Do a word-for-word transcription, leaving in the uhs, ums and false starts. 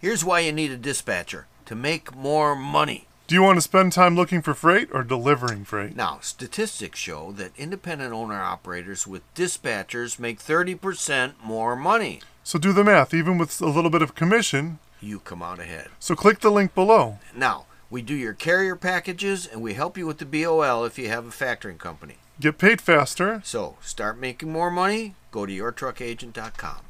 Here's why you need a dispatcher: to make more money. Do you want to spend time looking for freight or delivering freight? Now, statistics show that independent owner-operators with dispatchers make thirty percent more money. So do the math. Even with a little bit of commission, you come out ahead. So click the link below. Now, we do your carrier packages, and we help you with the B O L if you have a factoring company. Get paid faster. So start making more money. Go to your truck agent dot com.